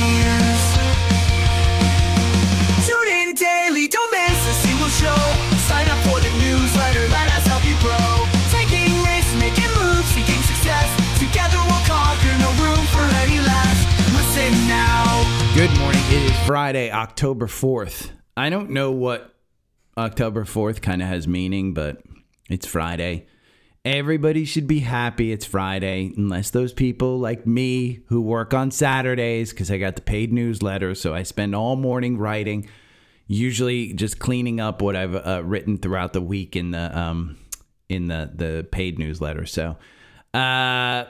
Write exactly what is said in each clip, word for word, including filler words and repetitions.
years. Tune in daily, don't miss a single show. Sign up for the newsletter, let us help you grow. Taking risks, making moves, seeking success. Together we'll conquer, no room for any less. Listen now. Good morning, it is Friday, October fourth. I don't know what October fourth kind of has meaning, but it's Friday. Everybody should be happy it's Friday, unless those people like me who work on Saturdays, because I got the paid newsletter, so I spend all morning writing, usually just cleaning up what I've uh, written throughout the week in the um, in the, the paid newsletter. So uh,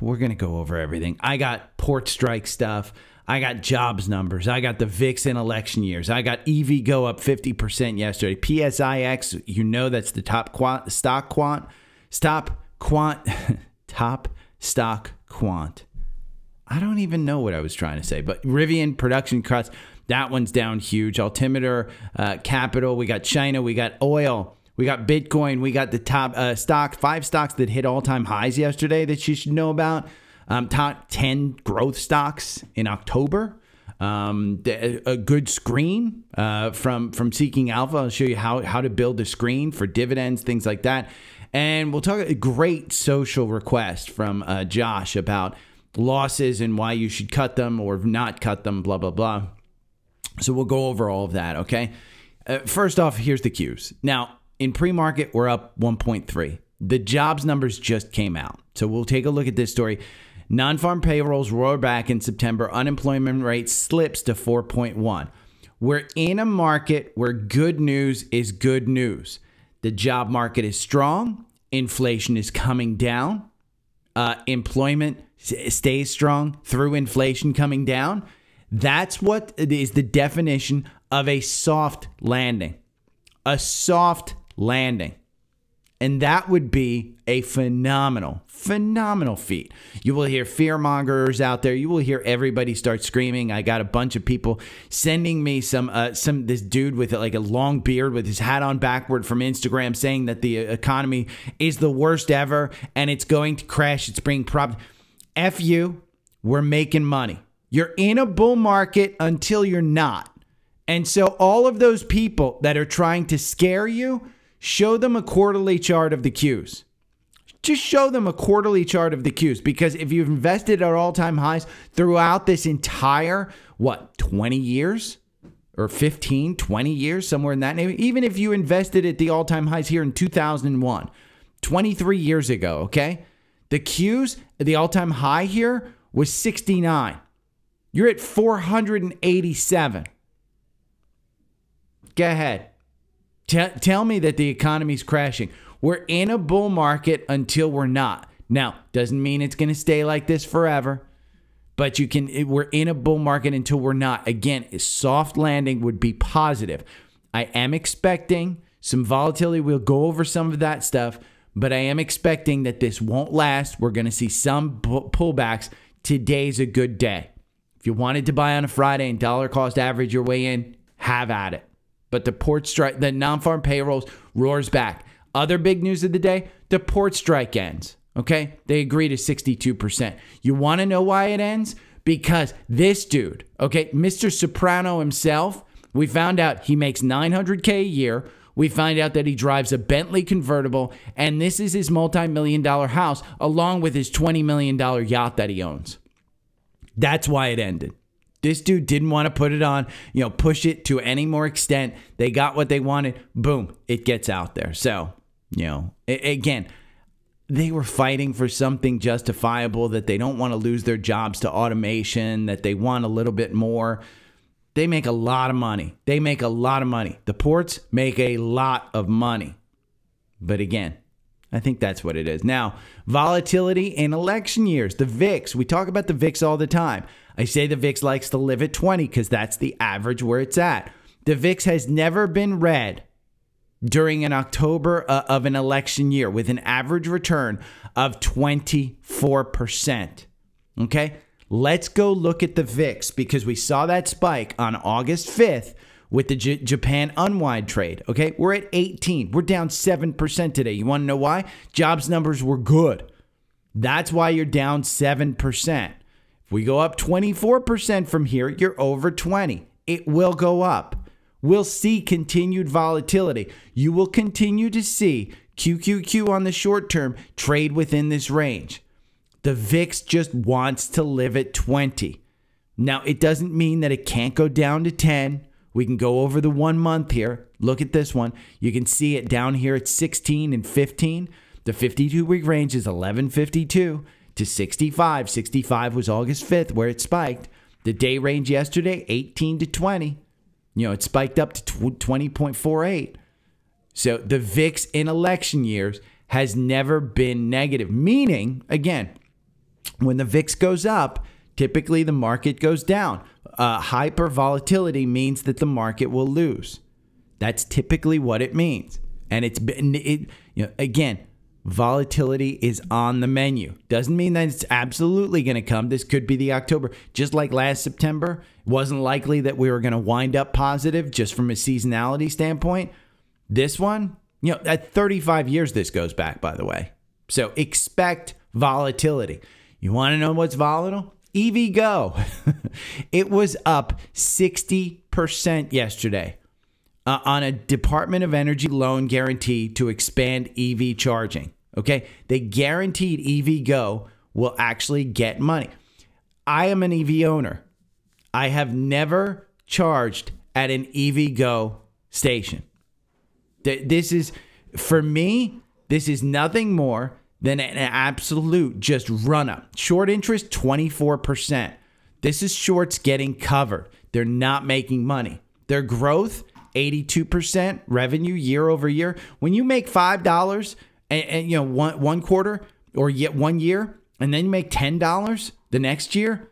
we're going to go over everything. I got port strike stuff. I got jobs numbers. I got the V I X in election years. I got EVgo up fifty percent yesterday. P S I X, you know that's the top quant, stock quant. Stop quant, top stock quant. I don't even know what I was trying to say, but Rivian production cuts, that one's down huge. Altimeter, uh, Capital, we got China, we got oil, we got Bitcoin, we got the top uh, stock, five stocks that hit all-time highs yesterday that you should know about. Um, top ten growth stocks in October. Um, a good screen uh, from, from Seeking Alpha. I'll show you how, how to build a screen for dividends, things like that. And we'll talk a great social request from uh, Josh about losses and why you should cut them or not cut them, blah, blah, blah. So we'll go over all of that, okay? Uh, first off, here's the cues. Now, in pre-market, we're up one point three. The jobs numbers just came out. So we'll take a look at this story. Non-farm payrolls roar back in September. Unemployment rate slips to four point one. We're in a market where good news is good news. The job market is strong. Inflation is coming down. Uh, employment stays strong through inflation coming down. That's what is the definition of a soft landing. A soft landing. And that would be a phenomenal, phenomenal feat. You will hear fear mongers out there. You will hear everybody start screaming. I got a bunch of people sending me some, uh, some this dude with like a long beard with his hat on backward from Instagram saying that the economy is the worst ever and it's going to crash. It's bringing problems. F you, we're making money. You're in a bull market until you're not. And so all of those people that are trying to scare you, show them a quarterly chart of the Qs. Just show them a quarterly chart of the Qs, because if you've invested at all-time highs throughout this entire, what, twenty years? Or fifteen, twenty years, somewhere in that neighborhood. Even if you invested at the all-time highs here in two thousand one, twenty-three years ago, okay? The Qs, the all-time high here was sixty-nine. You're at four hundred eighty-seven. Go ahead. Tell me that the economy's crashing. We're in a bull market until we're not. Now, doesn't mean it's going to stay like this forever, but you can. We're in a bull market until we're not. Again, a soft landing would be positive. I am expecting some volatility. We'll go over some of that stuff, but I am expecting that this won't last. We're going to see some pullbacks. Today's a good day. If you wanted to buy on a Friday and dollar cost average your way in, have at it. But the port strike, the non-farm payrolls roars back. Other big news of the day, the port strike ends, okay? They agree to sixty-two percent. You want to know why it ends? Because this dude, okay, Mister Soprano himself, we found out he makes nine hundred K a year. We find out that he drives a Bentley convertible, and this is his multi-million dollar house along with his twenty million dollar yacht that he owns. That's why it ended. This dude didn't want to put it on, you know, push it to any more extent. They got what they wanted. Boom, it gets out there. So, you know, it, again, they were fighting for something justifiable, that they don't want to lose their jobs to automation, that they want a little bit more. They make a lot of money. They make a lot of money. The ports make a lot of money. But again, I think that's what it is. Now, volatility in election years. The V I X. We talk about the V I X all the time. I say the V I X likes to live at twenty because that's the average where it's at. The V I X has never been read during an October uh, of an election year with an average return of twenty-four percent. Okay? Let's go look at the V I X, because we saw that spike on August fifth with the J Japan unwind trade. Okay? We're at eighteen. We're down seven percent today. You want to know why? Jobs numbers were good. That's why you're down seven percent. we go up twenty-four percent from here, you're over twenty. It will go up. We'll see continued volatility. You will continue to see Q Q Q on the short term trade within this range. The V I X just wants to live at twenty. Now, it doesn't mean that it can't go down to ten. We can go over the one month here. Look at this one. You can see it down here at sixteen and fifteen. The fifty-two week range is eleven fifty-two to sixty-five. sixty-five was August fifth where it spiked. The day range yesterday, eighteen to twenty. You know, it spiked up to twenty point four eight. So the V I X in election years has never been negative. Meaning, again, when the V I X goes up, typically the market goes down. Uh, hyper volatility means that the market will lose. That's typically what it means. And it's been, it, you know, again, volatility is on the menu. Doesn't mean that it's absolutely going to come. This could be the October. Just like last September, it wasn't likely that we were going to wind up positive just from a seasonality standpoint. This one, you know, at thirty-five years, this goes back, by the way. So expect volatility. You want to know what's volatile? EVgo. It was up sixty percent yesterday uh, on a Department of Energy loan guarantee to expand E V charging. Okay. They guaranteed EVgo will actually get money. I am an E V owner. I have never charged at an EVgo station. This is, for me, this is nothing more than an absolute just run up. Short interest, twenty-four percent. This is shorts getting covered. They're not making money. Their growth, eighty-two percent revenue year over year. When you make five dollars and, and you know, one, one quarter or yet one year, and then you make ten dollars the next year,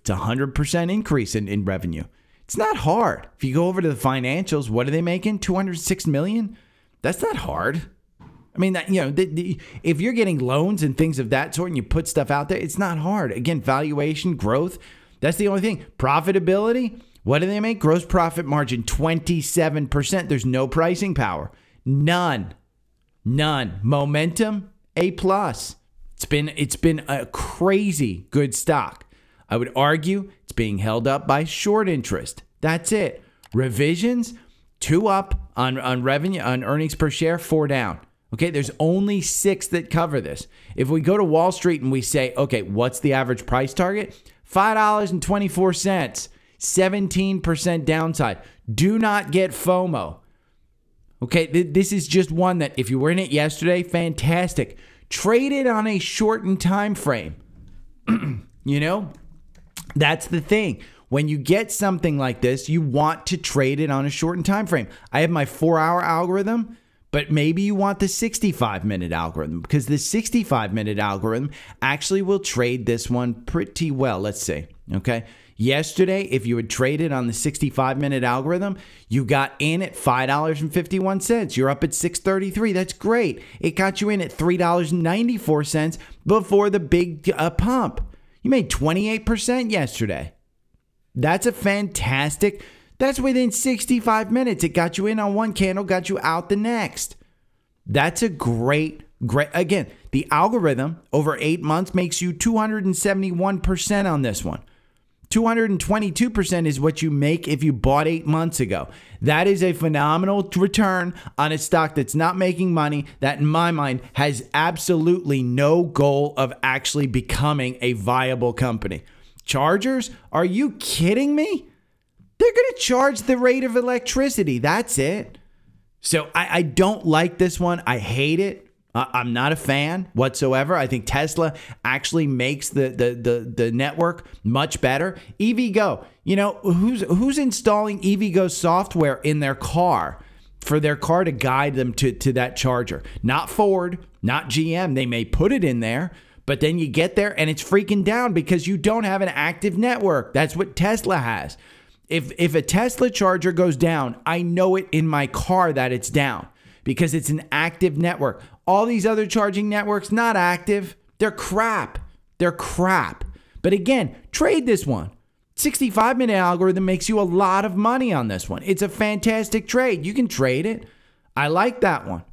it's a one hundred percent increase in, in revenue. It's not hard. If you go over to the financials, what are they making? two hundred six million dollars? That's not hard. I mean, that, you know, the, the, if you're getting loans and things of that sort and you put stuff out there, it's not hard. Again, valuation, growth, that's the only thing. Profitability, what do they make? Gross profit margin, twenty-seven percent. There's no pricing power. None. None. Momentum, A plus. It's been, it's been a crazy good stock. I would argue it's being held up by short interest. That's it. Revisions, two up on, on revenue, on earnings per share, four down. Okay, there's only six that cover this. If we go to Wall Street and we say, okay, what's the average price target? five dollars and twenty-four cents, seventeen percent downside. Do not get FOMO. Okay, th this is just one that if you were in it yesterday, fantastic. Trade it on a shortened time frame. You know, that's the thing. When you get something like this, you want to trade it on a shortened time frame. I have my four hour algorithm. But maybe you want the sixty-five minute algorithm, because the sixty-five minute algorithm actually will trade this one pretty well. Let's see. Okay. Yesterday, if you had traded on the sixty-five minute algorithm, you got in at five dollars and fifty-one cents. You're up at six thirty-three. That's great. It got you in at three dollars and ninety-four cents before the big uh, pump. You made twenty-eight percent yesterday. That's a fantastic. That's within sixty-five minutes. It got you in on one candle, got you out the next. That's a great, great, again, the algorithm over eight months makes you two hundred seventy-one percent on this one. two hundred twenty-two percent is what you make if you bought eight months ago. That is a phenomenal return on a stock that's not making money, that in my mind has absolutely no goal of actually becoming a viable company. Chargers, are you kidding me? They're going to charge the rate of electricity. That's it. So I, I don't like this one. I hate it. Uh, I'm not a fan whatsoever. I think Tesla actually makes the, the, the, the network much better. EVgo, you know, who's, who's installing EVgo software in their car for their car to guide them to, to that charger? Not Ford, not G M. They may put it in there. But then you get there and it's freaking down because you don't have an active network. That's what Tesla has. If, if a Tesla charger goes down, I know it in my car that it's down because it's an active network. All these other charging networks, not active. They're crap. They're crap. But again, trade this one. sixty-five minute algorithm makes you a lot of money on this one. It's a fantastic trade. You can trade it. I like that one.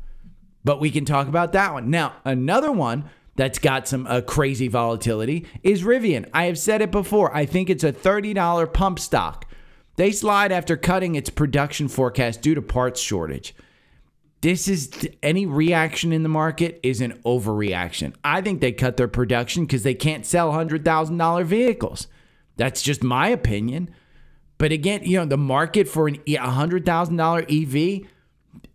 But we can talk about that one. Now, another one that's got some uh, crazy volatility is Rivian. I have said it before. I think it's a thirty dollar pump stock. They slide after cutting its production forecast due to parts shortage. This is, any reaction in the market is an overreaction. I think they cut their production because they can't sell one hundred thousand dollar vehicles. That's just my opinion. But again, you know, the market for an one hundred thousand dollar E V,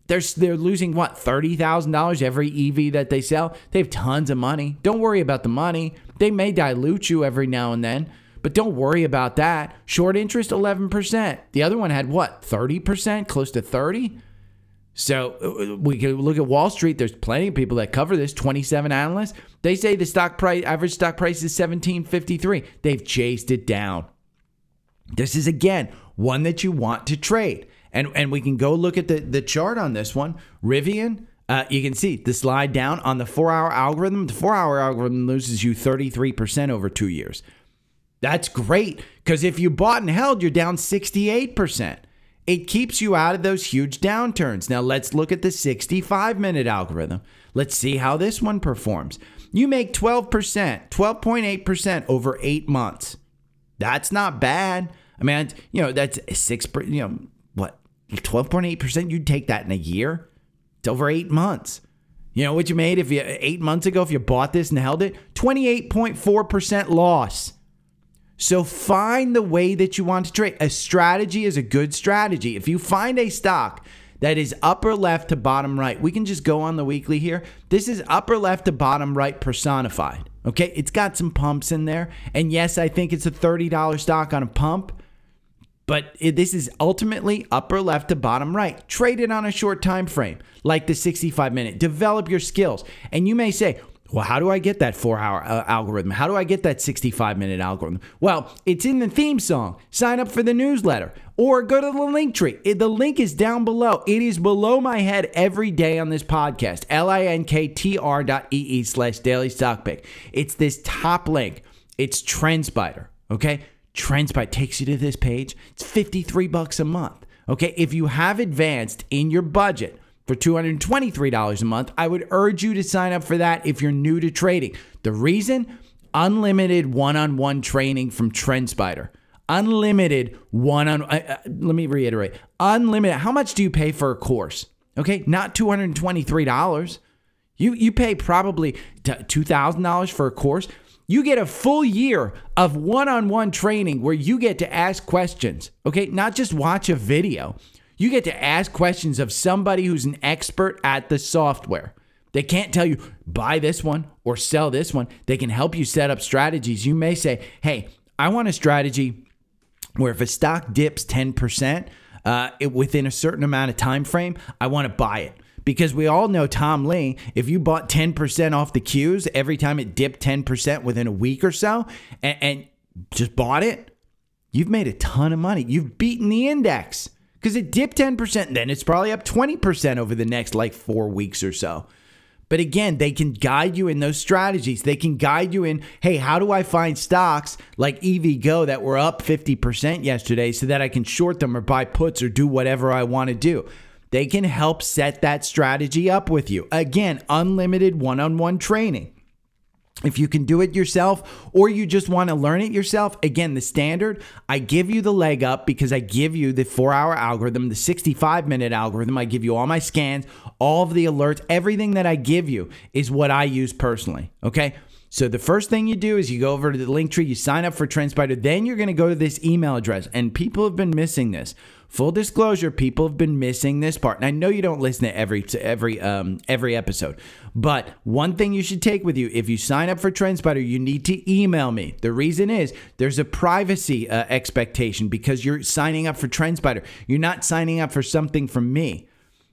they're, they're losing, what, thirty thousand dollars every E V that they sell? They have tons of money. Don't worry about the money. They may dilute you every now and then, but don't worry about that. Short interest, eleven percent. The other one had, what, thirty percent, close to thirty? So we can look at Wall Street. There's plenty of people that cover this, twenty-seven analysts. They say the stock price, average stock price is seventeen fifty-three. They've chased it down. This is, again, one that you want to trade. And, and we can go look at the, the chart on this one. Rivian, uh, you can see the slide down on the four-hour algorithm. The four-hour algorithm loses you thirty-three percent over two years. That's great, because if you bought and held, you're down sixty-eight percent. It keeps you out of those huge downturns. Now let's look at the sixty-five minute algorithm. Let's see how this one performs. You make twelve percent, twelve point eight percent over eight months. That's not bad. I mean, you know, that's six, you know, what, twelve point eight percent? You'd take that in a year. It's over eight months. You know what you made if you eight months ago, if you bought this and held it? twenty-eight point four percent loss. So find the way that you want to trade. A strategy is a good strategy. If you find a stock that is upper left to bottom right, we can just go on the weekly here. This is upper left to bottom right personified, okay? It's got some pumps in there. And yes, I think it's a thirty dollar stock on a pump, but it, this is ultimately upper left to bottom right. Trade it on a short time frame, like the sixty-five minute. Develop your skills. And you may say, well, how do I get that four-hour uh, algorithm? How do I get that sixty-five minute algorithm? Well, it's in the theme song. Sign up for the newsletter or go to the link tree. It, the link is down below. It is below my head every day on this podcast, linktr.ee slash daily stock pick. It's this top link. It's TrendSpider, okay? TrendSpider takes you to this page. It's fifty-three bucks a month, okay? If you have advanced in your budget for two hundred twenty-three dollars a month, I would urge you to sign up for that if you're new to trading. The reason? Unlimited one-on-one training from TrendSpider. Unlimited one-on, uh, let me reiterate, unlimited. How much do you pay for a course? Okay, not two hundred twenty-three dollars. You, you pay probably two thousand dollars for a course. You get a full year of one-on-one training where you get to ask questions, okay? Not just watch a video. You get to ask questions of somebody who's an expert at the software. They can't tell you, buy this one or sell this one. They can help you set up strategies. You may say, hey, I want a strategy where if a stock dips ten percent uh, it, within a certain amount of time frame, I want to buy it. Because we all know Tom Lee, if you bought ten percent off the Qs every time it dipped ten percent within a week or so and, and just bought it, you've made a ton of money. You've beaten the index. Because it dipped ten percent, then it's probably up twenty percent over the next like four weeks or so. But again, they can guide you in those strategies. They can guide you in, hey, how do I find stocks like EVgo that were up fifty percent yesterday so that I can short them or buy puts or do whatever I want to do? They can help set that strategy up with you. Again, unlimited one-on-one training. If you can do it yourself or you just want to learn it yourself, again, the standard, I give you the leg up because I give you the four-hour algorithm, the sixty-five minute algorithm. I give you all my scans, all of the alerts, everything that I give you is what I use personally, okay? So the first thing you do is you go over to the link tree, you sign up for TrendSpider, then you're going to go to this email address. And people have been missing this. Full disclosure, people have been missing this part. And I know you don't listen to every to every um, every episode, but one thing you should take with you, if you sign up for TrendSpider, you need to email me. The reason is there's a privacy uh, expectation because you're signing up for TrendSpider. You're not signing up for something from me.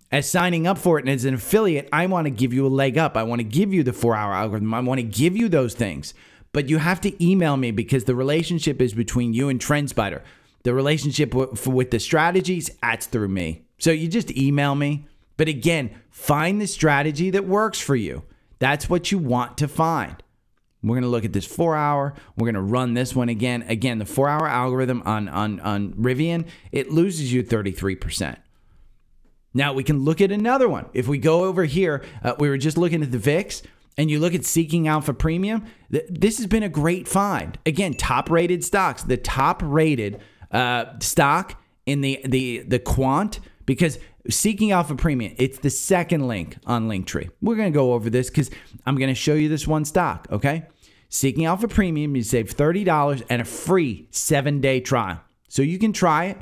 As signing up for it and as an affiliate, I want to give you a leg up. I want to give you the four-hour algorithm. I want to give you those things. But you have to email me because the relationship is between you and TrendSpider. The relationship with the strategies, that's through me. So you just email me. But again, find the strategy that works for you. That's what you want to find. We're going to look at this four-hour. We're going to run this one again. Again, the four-hour algorithm on, on, on Rivian, it loses you thirty-three percent. Now we can look at another one. If we go over here, uh, we were just looking at the VIX. and you look at Seeking Alpha Premium, th this has been a great find. Again, top-rated stocks, the top-rated uh, stock in the, the, the quant, because Seeking Alpha Premium, it's the second link on Linktree. We're going to go over this because I'm going to show you this one stock, okay? Seeking Alpha Premium, you save thirty dollars and a free seven day trial. So you can try it.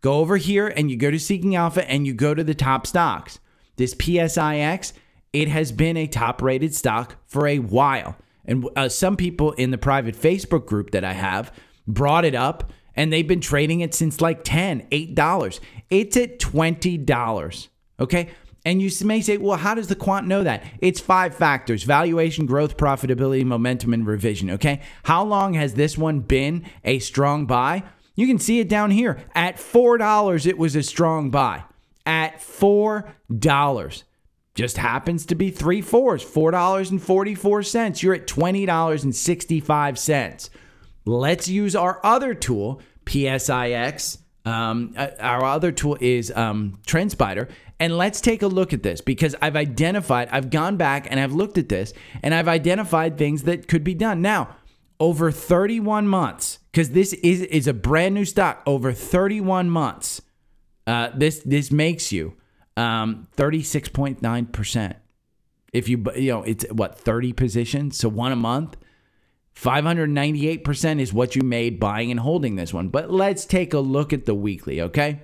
Go over here and you go to Seeking Alpha and you go to the top stocks. This P S I X, it has been a top-rated stock for a while. And uh, some people in the private Facebook group that I have brought it up, and they've been trading it since like ten, eight dollars. It's at twenty dollars, okay? And you may say, well, how does the quant know that? It's five factors: valuation, growth, profitability, momentum, and revision, okay? How long has this one been a strong buy? You can see it down here. At four dollars, it was a strong buy. At four dollars. Just happens to be three fours, four dollars and forty-four cents. You're at twenty dollars and sixty-five cents. Let's use our other tool, P S I X. Um, our other tool is um, TrendSpider. And let's take a look at this, because I've identified, I've gone back and I've looked at this, and I've identified things that could be done. Now, over thirty-one months, because this is, is a brand new stock, over thirty-one months, uh, this, this makes you um, thirty-six point nine percent. If you, you know, it's what, thirty positions, so one a month. five hundred ninety-eight percent is what you made buying and holding this one. But let's take a look at the weekly, okay?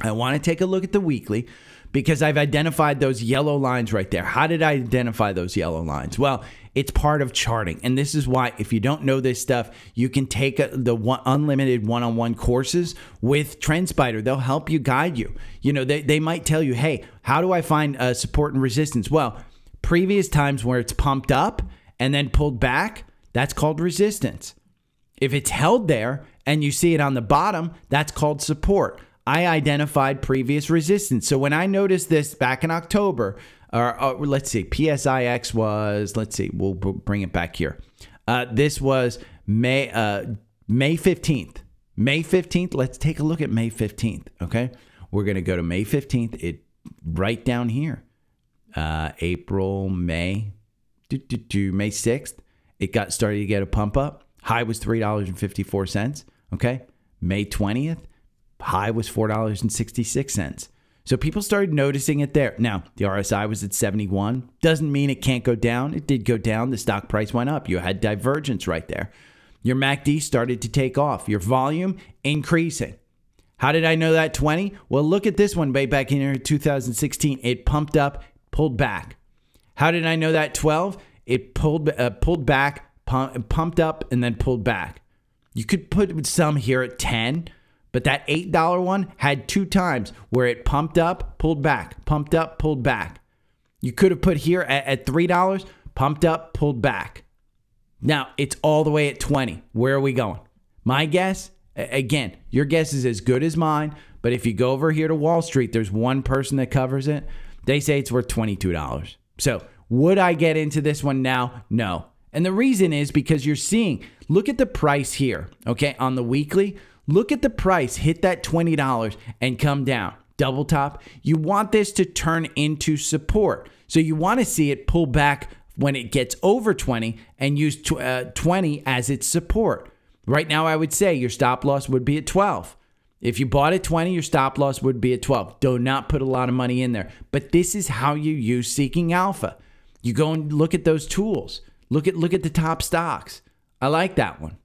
I want to take a look at the weekly because I've identified those yellow lines right there. How did I identify those yellow lines? Well, it's part of charting. And this is why, if you don't know this stuff, you can take a, the one, unlimited one-on-one courses with TrendSpider. They'll help you, guide you. You know, they, they might tell you, hey, how do I find uh, support and resistance? Well, previous times where it's pumped up and then pulled back, that's called resistance. If it's held there and you see it on the bottom, that's called support. I identified previous resistance. So when I noticed this back in October, or, or let's see, P S I X was, let's see, we'll bring it back here. Uh, this was May, uh, May fifteenth. May fifteenth, let's take a look at May fifteenth, okay? We're gonna go to May fifteenth, it, right down here. Uh, April, May, do, do, do, May sixth. It got started to get a pump up. High was three dollars and fifty-four cents, okay? May twentieth, high was four dollars and sixty-six cents. So people started noticing it there. Now, the R S I was at seventy-one. Doesn't mean it can't go down. It did go down. The stock price went up. You had divergence right there. Your M A C D started to take off. Your volume increasing. How did I know that twenty? Well, look at this one way back in two thousand sixteen. It pumped up, pulled back. How did I know that twelve? It pulled, uh, pulled back, pump, pumped up, and then pulled back. You could put some here at ten, but that eight dollar one had two times where it pumped up, pulled back, pumped up, pulled back. You could have put here at, at three dollars, pumped up, pulled back. Now, it's all the way at twenty. Where are we going? My guess, again, your guess is as good as mine, but if you go over here to Wall Street, there's one person that covers it. They say it's worth twenty-two dollars. So, would I get into this one now? No. And the reason is because you're seeing, look at the price here, okay, on the weekly. Look at the price, hit that twenty dollars and come down. Double top. You want this to turn into support. So you want to see it pull back when it gets over twenty and use twenty as its support. Right now, I would say your stop loss would be at twelve. If you bought at twenty, your stop loss would be at twelve. Do not put a lot of money in there. But this is how you use Seeking Alpha. You go and look at those tools. Look at look at the top stocks. I like that one.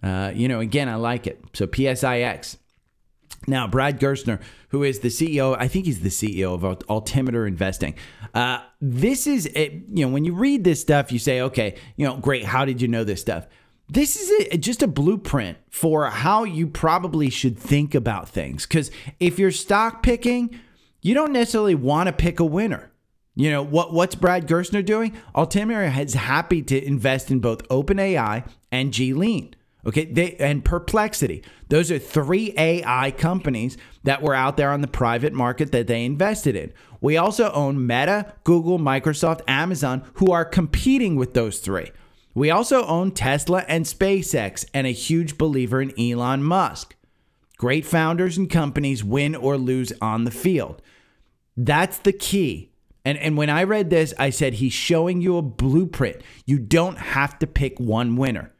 Uh, you know, again, I like it. So P S I X. Now, Brad Gerstner, who is the C E O, I think he's the C E O of Altimeter Investing. Uh, this is, a, you know, when you read this stuff, you say, okay, you know, great, how did you know this stuff? This is a, just a blueprint for how you probably should think about things. Because if you're stock picking, you don't necessarily want to pick a winner. You know, what, what's Brad Gerstner doing? Altimeter is happy to invest in both OpenAI and Glean, okay, they, and Perplexity. Those are three A I companies that were out there on the private market that they invested in. We also own Meta, Google, Microsoft, Amazon, who are competing with those three. We also own Tesla and SpaceX, and a huge believer in Elon Musk. Great founders and companies win or lose on the field. That's the key. And, and when I read this, I said, he's showing you a blueprint. You don't have to pick one winner.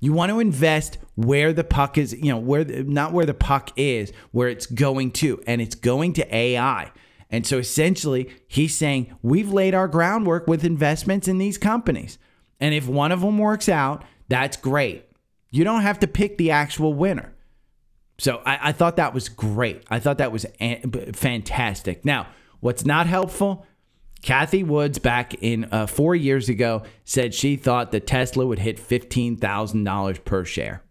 You want to invest where the puck is, you know, where the, not where the puck is, where it's going to, and it's going to A I. And so essentially, he's saying, we've laid our groundwork with investments in these companies. And if one of them works out, that's great. You don't have to pick the actual winner. So I, I thought that was great. I thought that was fantastic. Now, what's not helpful, Kathy Woods back in uh, four years ago said she thought that Tesla would hit fifteen thousand dollars per share.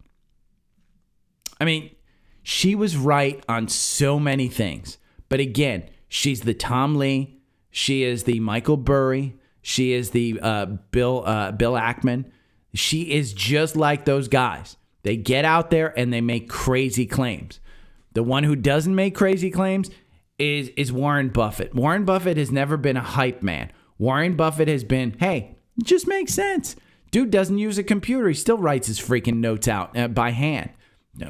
I mean, she was right on so many things. But again, she's the Tom Lee. She is the Michael Burry. She is the uh, Bill, uh, Bill Ackman. She is just like those guys. They get out there and they make crazy claims. The one who doesn't make crazy claims is, is Warren Buffett. Warren Buffett has never been a hype man. Warren Buffett has been, hey, it just makes sense. Dude doesn't use a computer. He still writes his freaking notes out uh, by hand.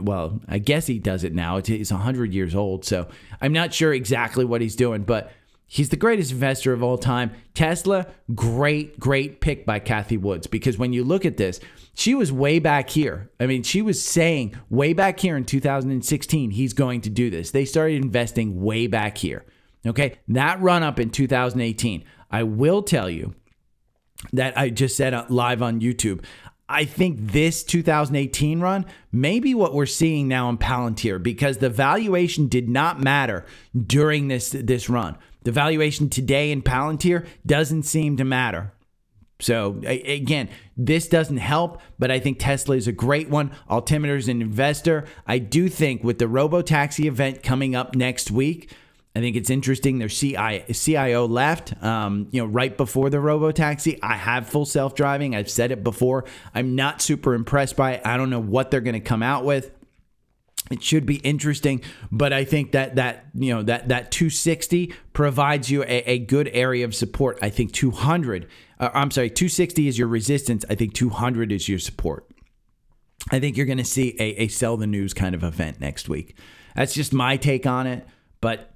Well, I guess he does it now. He's a hundred years old, so I'm not sure exactly what he's doing, but he's the greatest investor of all time. Tesla, great, great pick by Kathy Woods, because when you look at this, she was way back here. I mean, she was saying way back here in two thousand sixteen, he's going to do this. They started investing way back here, okay? That run up in two thousand eighteen, I will tell you that I just said live on YouTube, I think this two thousand eighteen run may be what we're seeing now in Palantir, because the valuation did not matter during this, this run. The valuation today in Palantir doesn't seem to matter. So again, this doesn't help, but I think Tesla is a great one. Altimeter is an investor. I do think with the robo-taxi event coming up next week, I think it's interesting. Their C I O left, um, you know, right before the robo-taxi. I have full self-driving. I've said it before. I'm not super impressed by it. I don't know what they're going to come out with. It should be interesting, but I think that that you know that that two sixty provides you a, a good area of support. I think two hundred. Uh, I'm sorry, two sixty is your resistance. I think two hundred is your support. I think you're going to see a, a sell the news kind of event next week. That's just my take on it, but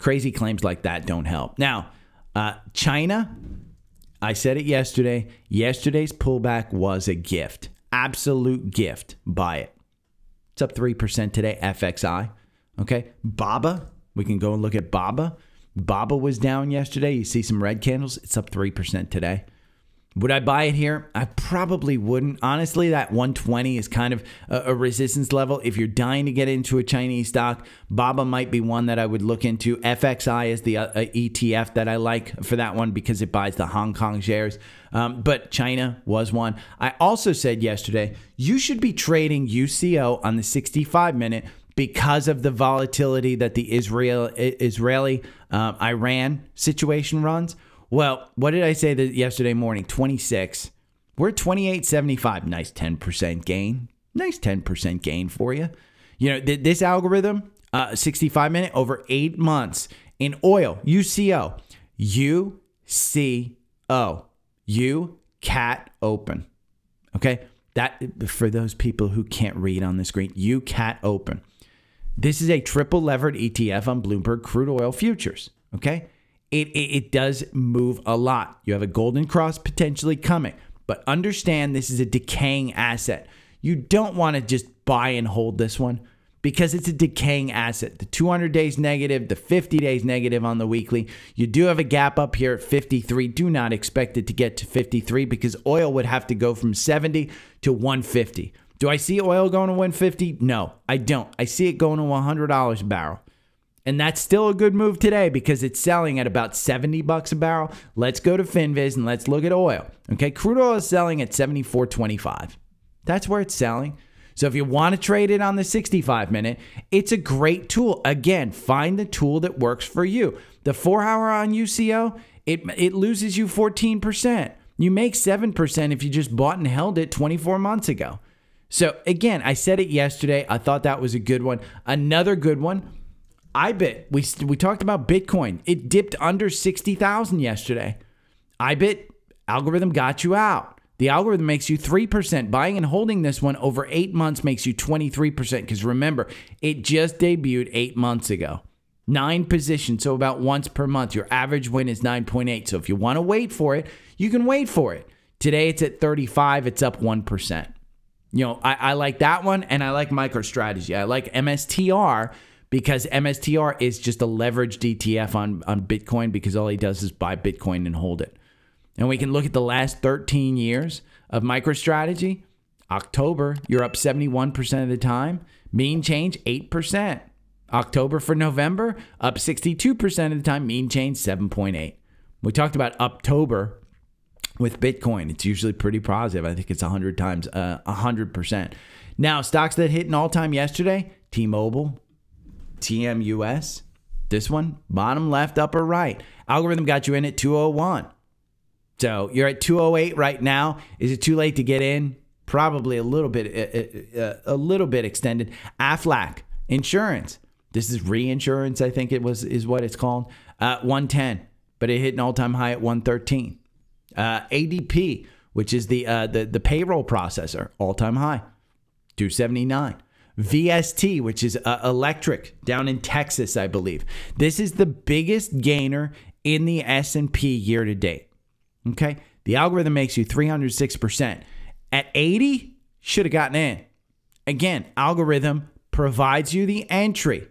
crazy claims like that don't help. Now, uh, China, I said it yesterday. Yesterday's pullback was a gift, absolute gift. Buy it. It's up three percent today, F X I. Okay, BABA, we can go and look at BABA. BABA was down yesterday. You see some red candles. It's up three percent today. Would I buy it here? I probably wouldn't. Honestly, that one twenty is kind of a, a resistance level. If you're dying to get into a Chinese stock, BABA might be one that I would look into. F X I is the uh, E T F that I like for that one because it buys the Hong Kong shares. Um, but China was one. I also said yesterday, you should be trading U C O on the sixty-five minute because of the volatility that the Israel, Israeli uh, Iran situation runs. Well, what did I say that yesterday morning? twenty-six. We're at twenty-eight seventy-five. Nice ten percent gain. Nice ten percent gain for you. You know, th this algorithm, uh, sixty-five minute over eight months in oil, U C O, U C O, U C A T open. Okay, that for those people who can't read on the screen, U C A T open. This is a triple levered E T F on Bloomberg Crude Oil Futures. Okay. It, it, it does move a lot. You have a golden cross potentially coming, but understand this is a decaying asset. You don't want to just buy and hold this one because it's a decaying asset. The two hundred days negative, the fifty days negative on the weekly. You do have a gap up here at fifty-three. Do not expect it to get to fifty-three because oil would have to go from seventy to one fifty. Do I see oil going to one fifty? No, I don't. I see it going to one hundred dollars a barrel. And that's still a good move today because it's selling at about seventy bucks a barrel. Let's go to FinViz and let's look at oil. Okay, crude oil is selling at seventy-four twenty-five. That's where it's selling. So if you want to trade it on the sixty-five minute, it's a great tool. Again, find the tool that works for you. The four hour on U C O, it, it loses you fourteen percent. You make seven percent if you just bought and held it twenty-four months ago. So again, I said it yesterday. I thought that was a good one. Another good one. I B I T, we, we talked about Bitcoin. It dipped under sixty thousand yesterday. I B I T, algorithm got you out. The algorithm makes you three percent. Buying and holding this one over eight months makes you twenty-three percent because remember, it just debuted eight months ago. Nine positions, so about once per month. Your average win is nine point eight. So if you want to wait for it, you can wait for it. Today it's at thirty-five. It's up one percent. You know, I, I like that one, and I like MicroStrategy. I like M S T R because M S T R is just a leveraged E T F on, on Bitcoin, because all he does is buy Bitcoin and hold it. And we can look at the last thirteen years of MicroStrategy. October, you're up seventy-one percent of the time. Mean change, eight percent. October for November, up sixty-two percent of the time. Mean change, seven point eight. We talked about October with Bitcoin. It's usually pretty positive. I think it's one hundred times, uh, one hundred percent. Now, stocks that hit an all-time yesterday, T-Mobile, T M U S. This one, bottom left, upper right. Algorithm got you in at two oh one. So you're at two oh eight right now. Is it too late to get in? Probably a little bit, a, a, a little bit extended. Aflac insurance. This is reinsurance, I think it was, is what it's called. Uh, one ten, but it hit an all-time high at one thirteen. Uh, A D P, which is the uh, the the payroll processor, all-time high, two seventy-nine. V S T, which is uh, electric, down in Texas, I believe. This is the biggest gainer in the S and P year to date. Okay, the algorithm makes you three hundred six percent. At eighty, should have gotten in. Again, algorithm provides you the entry.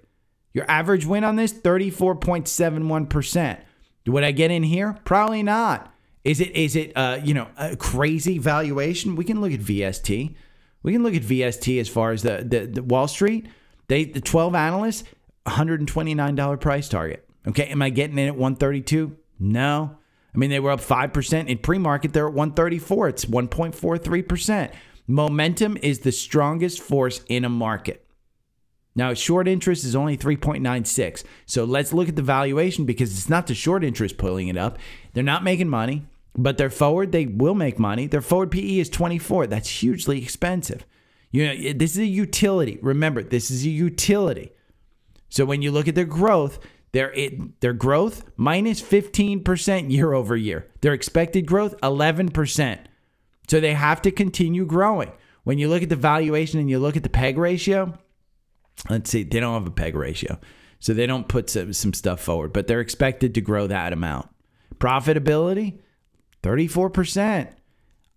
Your average win on this, thirty-four point seven one percent. Would I get in here? Probably not. Is it is it uh, you know, a crazy valuation? We can look at V S T. We can look at V S T as far as the the, the Wall Street. They the twelve analysts, one hundred twenty-nine dollar price target. Okay, am I getting in at one thirty-two? No. I mean, they were up five percent in pre-market. They're at one thirty-four. It's one point four three percent. Momentum is the strongest force in a market. Now, short interest is only three point nine six. So let's look at the valuation, because it's not the short interest pulling it up. They're not making money, but they're forward. They will make money. Their forward P E is twenty-four. That's hugely expensive. You know, this is a utility. Remember, this is a utility. So when you look at their growth, Their, it, their growth, minus fifteen percent year over year. Their expected growth, eleven percent. So they have to continue growing. When you look at the valuation and you look at the PEG ratio, let's see, they don't have a PEG ratio. So they don't put some, some stuff forward, but they're expected to grow that amount. Profitability, thirty-four percent.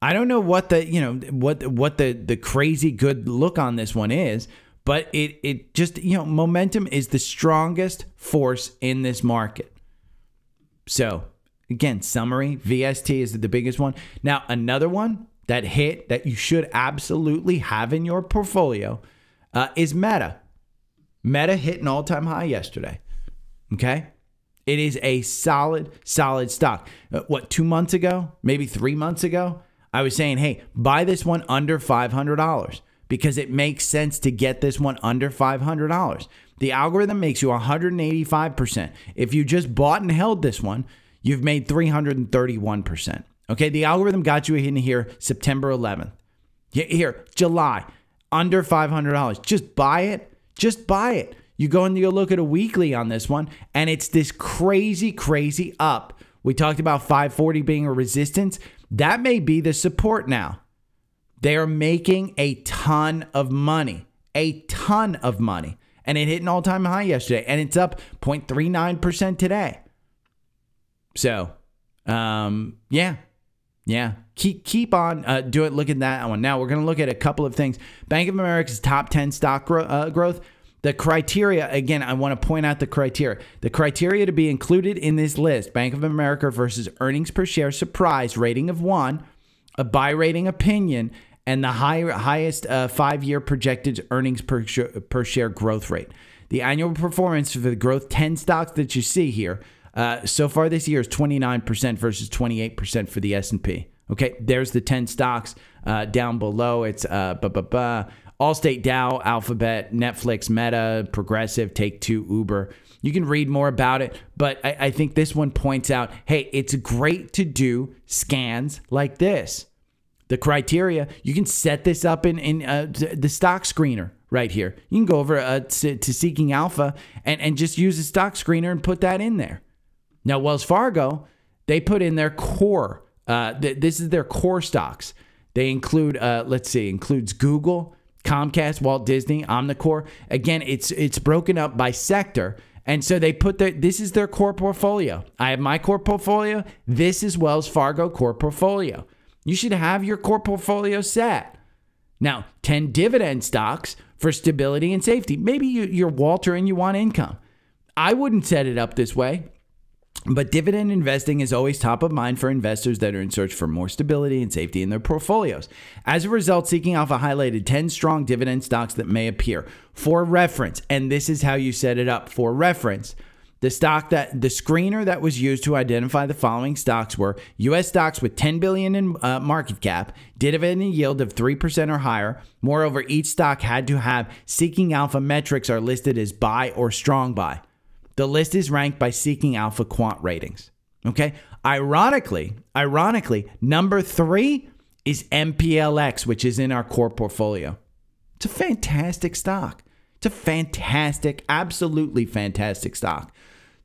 I don't know what the, you know, what, what the, the crazy good look on this one is, but it, it just, you know, momentum is the strongest force in this market. So, again, summary, V S T is the biggest one. Now, another one that hit that you should absolutely have in your portfolio uh, is Meta. Meta hit an all-time high yesterday, okay? It is a solid, solid stock. Uh, what, two months ago, maybe three months ago, I was saying, hey, buy this one under five hundred dollars. Because it makes sense to get this one under five hundred dollars. The algorithm makes you one hundred eighty-five percent. If you just bought and held this one, you've made three hundred thirty-one percent. Okay, the algorithm got you in here September eleventh. Here, July, under five hundred dollars. Just buy it. Just buy it. You go and you look at a weekly on this one, and it's this crazy, crazy up. We talked about five forty being a resistance. That may be the support now. They are making a ton of money, a ton of money. And it hit an all-time high yesterday, and it's up zero point three nine percent today. So, um, yeah, yeah. Keep, keep on uh, doing, look at that one. Now, we're going to look at a couple of things. Bank of America's top ten stock gro uh, growth. The criteria, again, I want to point out the criteria. The criteria to be included in this list, Bank of America versus earnings per share surprise, rating of one, a buy rating opinion, and the high, highest uh, five-year projected earnings per, sh per share growth rate. The annual performance for the growth ten stocks that you see here uh, so far this year is twenty-nine percent versus twenty-eight percent for the S and P. Okay, there's the ten stocks uh, down below. It's uh, ba ba ba Allstate, Dow, Alphabet, Netflix, Meta, Progressive, Take-Two, Uber. You can read more about it, but I, I think this one points out, hey, it's great to do scans like this. The criteria, you can set this up in, in uh, the stock screener right here. You can go over uh, to, to Seeking Alpha and, and just use the stock screener and put that in there. Now, Wells Fargo, they put in their core. Uh, th this is their core stocks. They include, uh, let's see, includes Google, Comcast, Walt Disney, Omnicore. Again, it's, it's broken up by sector. And so they put their, this is their core portfolio. I have my core portfolio. This is Wells Fargo core portfolio. You should have your core portfolio set. Now, ten dividend stocks for stability and safety. Maybe you, you're Walter and you want income. I wouldn't set it up this way, but dividend investing is always top of mind for investors that are in search for more stability and safety in their portfolios. As a result, Seeking Alpha highlighted ten strong dividend stocks that may appear. For reference, and this is how you set it up, for reference, the stock that the screener that was used to identify the following stocks were U S stocks with ten billion dollars in uh, market cap, dividend yield of three percent or higher. Moreover, each stock had to have Seeking Alpha metrics are listed as buy or strong buy. The list is ranked by Seeking Alpha quant ratings. Okay. Ironically, ironically, number three is M P L X, which is in our core portfolio. It's a fantastic stock. It's a fantastic, absolutely fantastic stock.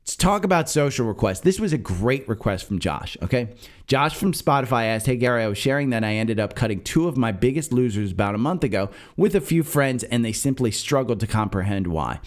Let's talk about social requests. This was a great request from Josh, okay? Josh from Spotify asked, hey, Gary, I was sharing that I ended up cutting two of my biggest losers about a month ago with a few friends, and they simply struggled to comprehend why.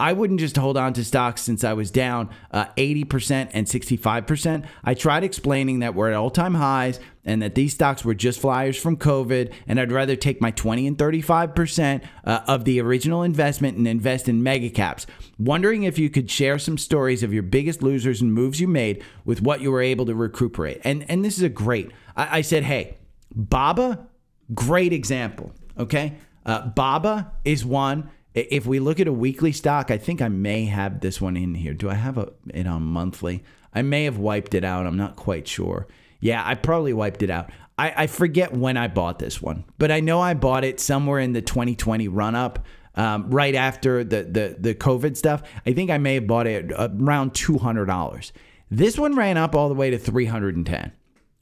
I wouldn't just hold on to stocks since I was down uh, eighty percent and sixty-five percent. I tried explaining that we're at all-time highs and that these stocks were just flyers from COVID, and I'd rather take my twenty and thirty-five percent uh, of the original investment and invest in mega caps. Wondering if you could share some stories of your biggest losers and moves you made with what you were able to recuperate. And, and this is a great, I, I said, hey, BABA, great example, okay? Uh, BABA is one. If we look at a weekly stock, I think I may have this one in here. Do I have a, it on monthly? I may have wiped it out. I'm not quite sure. Yeah, I probably wiped it out. I, I forget when I bought this one, but I know I bought it somewhere in the twenty twenty run-up, um, right after the, the, the COVID stuff. I think I may have bought it around two hundred dollars. This one ran up all the way to three hundred ten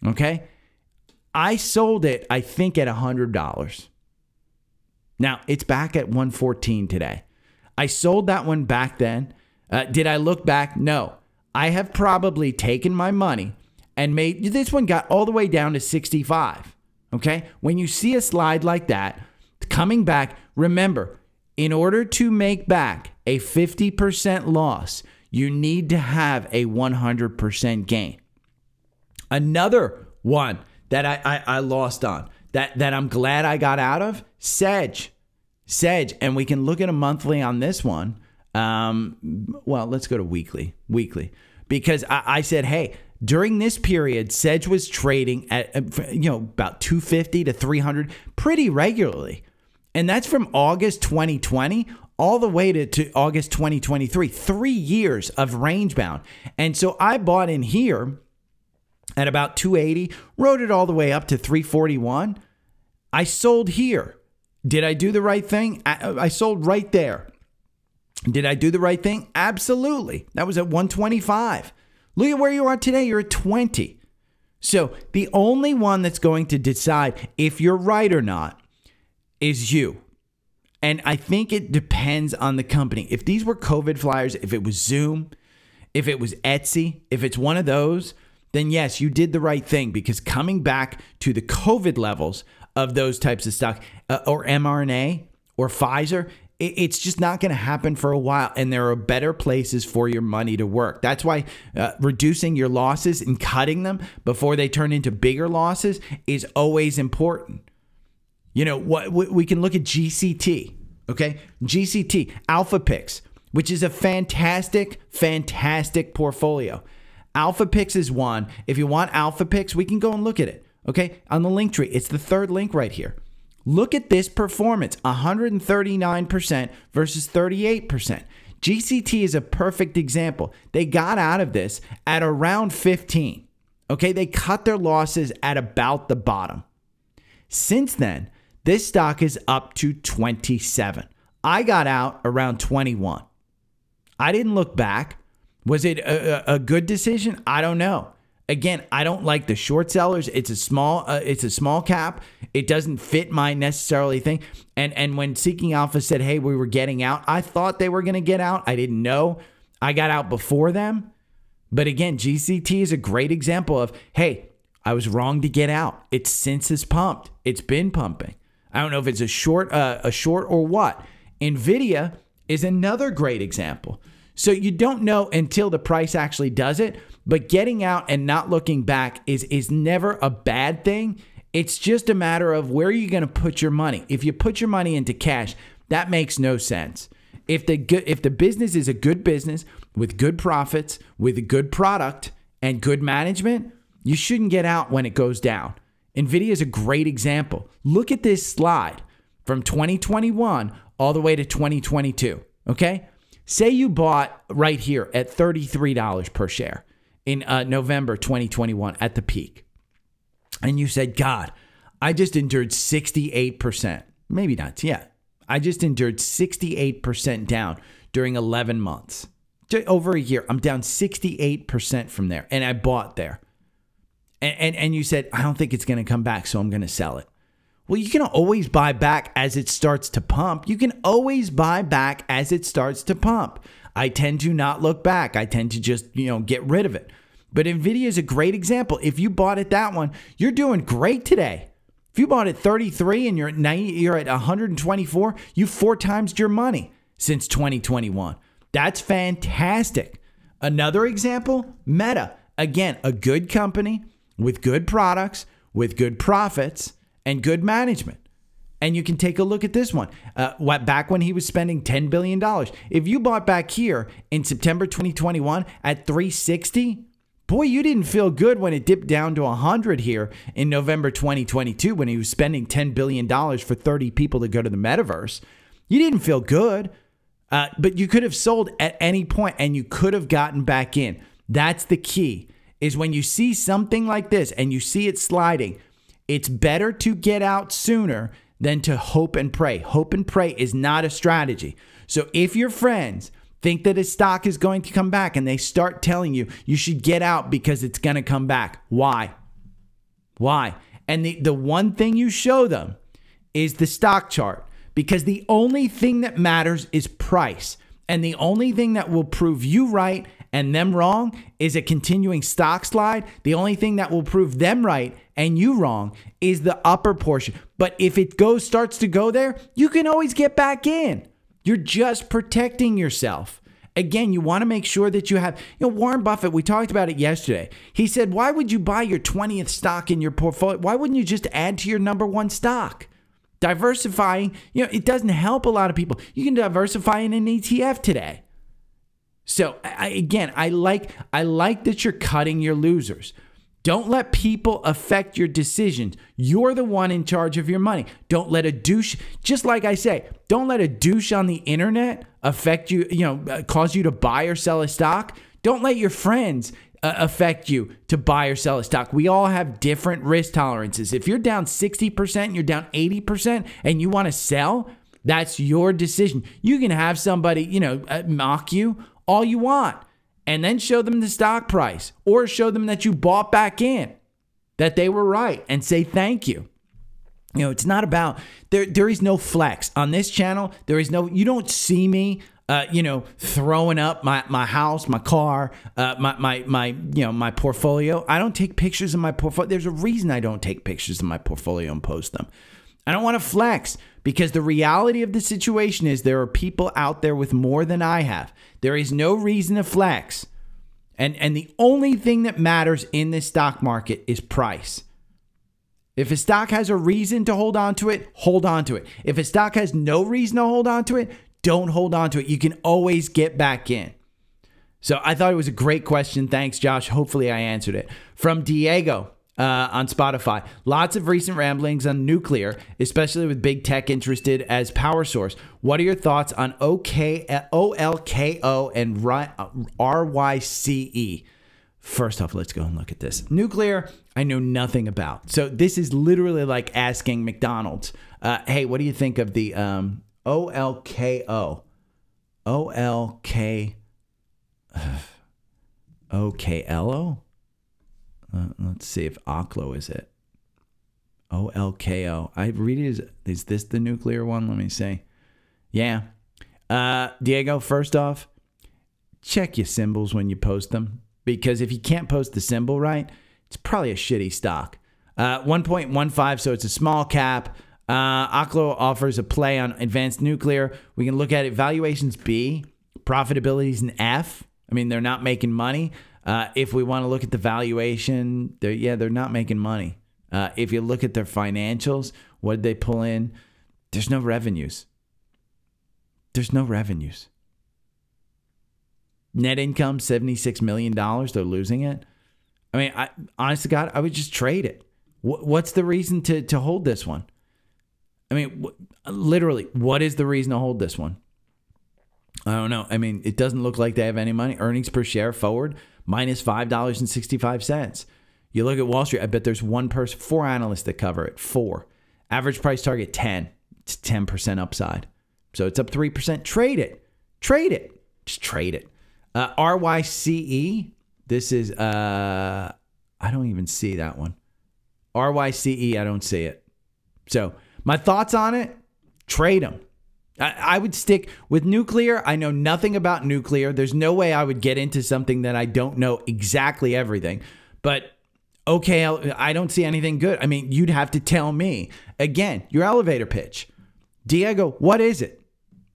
dollars, okay? I sold it, I think, at one hundred dollars. Now, it's back at one fourteen today. I sold that one back then. Uh, did I look back? No. I have probably taken my money and made... This one got all the way down to sixty-five, okay? When you see a slide like that, coming back, remember, in order to make back a fifty percent loss, you need to have a one hundred percent gain. Another one that I, I, I lost on, that, that I'm glad I got out of, Sedge, Sedge, and we can look at a monthly on this one. Um, well, let's go to weekly, weekly, because I, I said, hey, during this period, Sedge was trading at, you know, about two fifty to three hundred pretty regularly. And that's from August twenty twenty all the way to, to August twenty twenty-three, three years of range bound. And so I bought in here at about two eighty, rode it all the way up to three forty-one. I sold here. Did I do the right thing? I, I sold right there. Did I do the right thing? Absolutely. That was at one twenty-five. Look at where you are today. You're at twenty. So the only one that's going to decide if you're right or not is you. And I think it depends on the company. If these were COVID flyers, if it was Zoom, if it was Etsy, if it's one of those, then yes, you did the right thing, because coming back to the COVID levels of those types of stock uh, or mRNA or Pfizer, it, it's just not going to happen for a while. And there are better places for your money to work. That's why uh, reducing your losses and cutting them before they turn into bigger losses is always important. You know, what we, we can look at G C T, okay? G C T, Alpha Picks, which is a fantastic, fantastic portfolio. Alpha Picks is one. If you want Alpha Picks, we can go and look at it. Okay, on the link tree, it's the third link right here. Look at this performance, one hundred thirty-nine percent versus thirty-eight percent. G C T is a perfect example. They got out of this at around fifteen. Okay, they cut their losses at about the bottom. Since then, this stock is up to twenty-seven. I got out around twenty-one. I didn't look back. Was it a, a good decision? I don't know. Again, I don't like the short sellers. It's a small, uh, it's a small cap. It doesn't fit my necessarily thing. And and when Seeking Alpha said, "Hey, we were getting out," I thought they were going to get out. I didn't know. I got out before them. But again, G C T is a great example of, "Hey, I was wrong to get out." It's since it's pumped. It's been pumping. I don't know if it's a short, uh, a short or what. Nvidia is another great example. So you don't know until the price actually does it, but getting out and not looking back is, is never a bad thing. It's just a matter of where you're going to put your money. If you put your money into cash, that makes no sense. If the, if the business is a good business with good profits, with a good product and good management, you shouldn't get out when it goes down. Nvidia is a great example. Look at this slide from twenty twenty-one all the way to twenty twenty-two, okay? Say you bought right here at thirty-three dollars per share in uh, November twenty twenty-one at the peak. And you said, God, I just endured sixty-eight percent. Maybe not, yeah. I just endured sixty-eight percent down during eleven months. Over a year, I'm down sixty-eight percent from there. And I bought there. And, and, and you said, I don't think it's going to come back, so I'm going to sell it. Well, you can always buy back as it starts to pump. You can always buy back as it starts to pump. I tend to not look back. I tend to just, you know, get rid of it. But Nvidia is a great example. If you bought at that one, you're doing great today. If you bought at thirty-three and you're at ninety, you're at one hundred twenty-four, you four times your money since twenty twenty-one. That's fantastic. Another example, Meta. Again, a good company with good products, with good profits, and good management. And you can take a look at this one. Uh, what, back when he was spending ten billion dollars. If you bought back here in September twenty twenty-one at three sixty, boy, you didn't feel good when it dipped down to one hundred here in November twenty twenty-two when he was spending ten billion dollars for thirty people to go to the metaverse. You didn't feel good, uh, but you could have sold at any point and you could have gotten back in. That's the key, is when you see something like this and you see it sliding, it's better to get out sooner than to hope and pray. Hope and pray is not a strategy. So if your friends think that a stock is going to come back and they start telling you you should get out because it's going to come back, why? Why? And the, the one thing you show them is the stock chart, because the only thing that matters is price. And the only thing that will prove you right and them wrong is a continuing stock slide. The only thing that will prove them right and you wrong is the upper portion. But if it goes, starts to go there, you can always get back in. You're just protecting yourself. Again, you want to make sure that you have, you know, Warren Buffett, we talked about it yesterday. He said, why would you buy your twentieth stock in your portfolio? Why wouldn't you just add to your number one stock? Diversifying, you know, it doesn't help a lot of people. You can diversify in an E T F today. So I, again, I like, I like that you're cutting your losers. Don't let people affect your decisions. You're the one in charge of your money. Don't let a douche, just like I say, don't let a douche on the internet affect you, you know, cause you to buy or sell a stock. Don't let your friends uh, affect you to buy or sell a stock. We all have different risk tolerances. If you're down sixty percent, you're down eighty percent and you want to sell, that's your decision. You can have somebody, you know, mock you all you want, and then show them the stock price or show them that you bought back in, that they were right, and say thank you. You know, it's not about, there, there is no flex on this channel. There is no, you don't see me, uh, you know, throwing up my, my house, my car, uh, my, my, my, you know, my portfolio. I don't take pictures of my portfolio. There's a reason I don't take pictures of my portfolio and post them. I don't want to flex, because the reality of the situation is there are people out there with more than I have. There is no reason to flex. And, and the only thing that matters in this stock market is price. If a stock has a reason to hold on to it, hold on to it. If a stock has no reason to hold on to it, don't hold on to it. You can always get back in. So I thought it was a great question. Thanks, Josh. Hopefully I answered it. From Diego. Uh, on Spotify. Lots of recent ramblings on nuclear, especially with big tech interested as power source. What are your thoughts on O L K O and R Y C E? First off, let's go and look at this. Nuclear, I know nothing about. So this is literally like asking McDonald's, uh, hey, what do you think of the um, O L K O? O L K... O K L O? Uh, let's see if O K L O is it. O L K O. I read it as, is this the nuclear one? Let me see. Yeah. Uh, Diego, first off, check your symbols when you post them, because if you can't post the symbol right, it's probably a shitty stock. Uh, one point one five, so it's a small cap. Uh, O K L O offers a play on advanced nuclear. We can look at it. Valuations B. Profitability is an F. I mean, they're not making money. Uh, if we want to look at the valuation, they're, yeah, they're not making money. Uh, if you look at their financials, what did they pull in? There's no revenues. There's no revenues. Net income, seventy-six million dollars. They're losing it. I mean, I, honest to God, I would just trade it. W what's the reason to, to hold this one? I mean, literally, what is the reason to hold this one? I don't know. I mean, it doesn't look like they have any money. Earnings per share forward, minus five dollars and sixty-five cents. You look at Wall Street, I bet there's one person, four analysts that cover it, four. Average price target, ten. It's ten percent upside. So it's up three percent. Trade it. Trade it. Just trade it. Uh, R Y C E. This is, uh, I don't even see that one. R Y C E, I don't see it. So my thoughts on it, trade them. I, I would stick with nuclear. I know nothing about nuclear. There's no way I would get into something that I don't know exactly everything. But okay, I don't see anything good. I mean, you'd have to tell me. Again, your elevator pitch. Diego, what is it?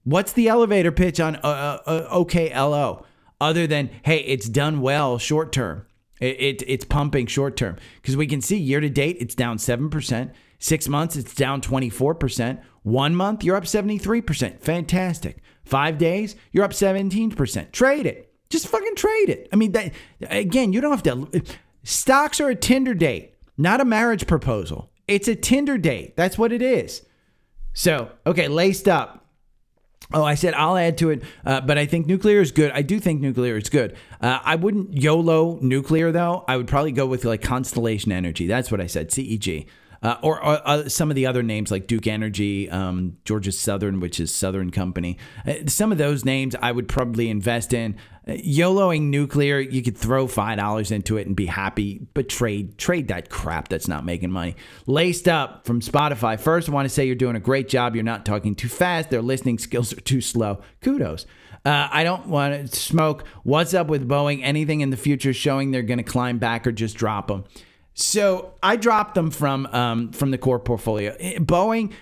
What's the elevator pitch on uh, uh, O K L O? Other than, hey, it's done well short term. It, it, it's pumping short term. Because we can see year to date, it's down seven percent. Six months, it's down twenty-four percent. One month, you're up seventy-three percent. Fantastic. Five days, you're up seventeen percent. Trade it. Just fucking trade it. I mean, that, again, you don't have to... Stocks are a Tinder date, not a marriage proposal. It's a Tinder date. That's what it is. So, okay, laced up. Oh, I said I'll add to it, uh, but I think nuclear is good. I do think nuclear is good. Uh, I wouldn't YOLO nuclear, though. I would probably go with like Constellation Energy. That's what I said, C E G. Uh, or or uh, some of the other names like Duke Energy, um, Georgia Southern, which is Southern Company. Uh, some of those names I would probably invest in. Uh, YOLOing nuclear, you could throw five dollars into it and be happy, but trade trade that crap that's not making money. Laced up from Spotify. First, I want to say you're doing a great job. You're not talking too fast. Their listening skills are too slow. Kudos. Uh, I don't want to smoke. What's up with Boeing? Anything in the future showing they're going to climb back or just drop them? So I dropped them from um, from the core portfolio. Boeing,